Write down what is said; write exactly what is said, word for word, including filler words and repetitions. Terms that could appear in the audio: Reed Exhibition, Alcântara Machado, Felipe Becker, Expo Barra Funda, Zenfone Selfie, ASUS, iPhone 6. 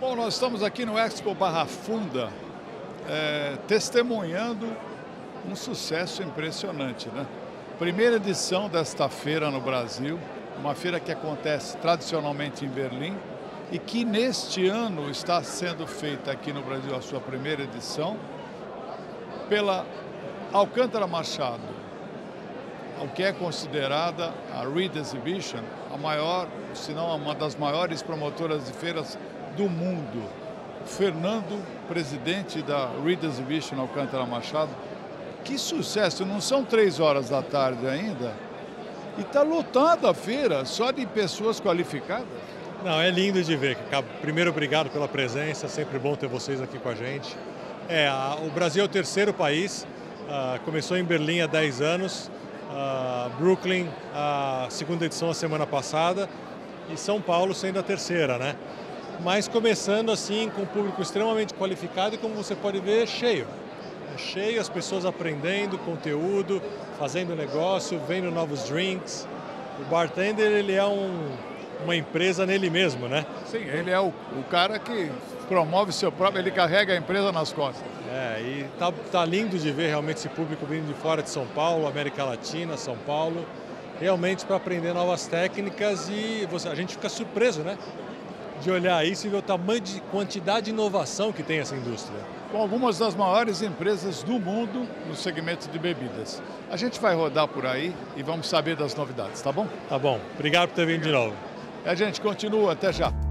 Bom, nós estamos aqui no Expo Barra Funda, é, testemunhando um sucesso impressionante, né? Primeira edição desta feira no Brasil, uma feira que acontece tradicionalmente em Berlim e que neste ano está sendo feita aqui no Brasil a sua primeira edição pela Alcântara Machado, o que é considerada a Reed Exhibition, a maior, se não uma das maiores promotoras de feiras do mundo. Fernando, presidente da Reed Exhibition Alcântara Machado, que sucesso, não são três horas da tarde ainda? E está lotada a feira, só de pessoas qualificadas? Não, é lindo de ver. Primeiro, obrigado pela presença, sempre bom ter vocês aqui com a gente. É, a, o Brasil é o terceiro país, uh, começou em Berlim há dez anos, uh, Brooklyn, a segunda edição a semana passada, e São Paulo sendo a terceira, né? Mas começando assim com um público extremamente qualificado e, como você pode ver, cheio. É cheio, as pessoas aprendendo conteúdo, fazendo negócio, vendo novos drinks. O bartender, ele é um, uma empresa nele mesmo, né? Sim, ele é o, o cara que promove seu próprio, ele carrega a empresa nas costas. É, e tá, tá lindo de ver realmente esse público vindo de fora de São Paulo, América Latina, São Paulo, realmente para aprender novas técnicas e você, a gente fica surpreso, né? De olhar isso e ver o tamanho de quantidade de inovação que tem essa indústria. Com algumas das maiores empresas do mundo no segmento de bebidas. A gente vai rodar por aí e vamos saber das novidades, tá bom? Tá bom. Obrigado por ter vindo de novo. A gente continua, até já.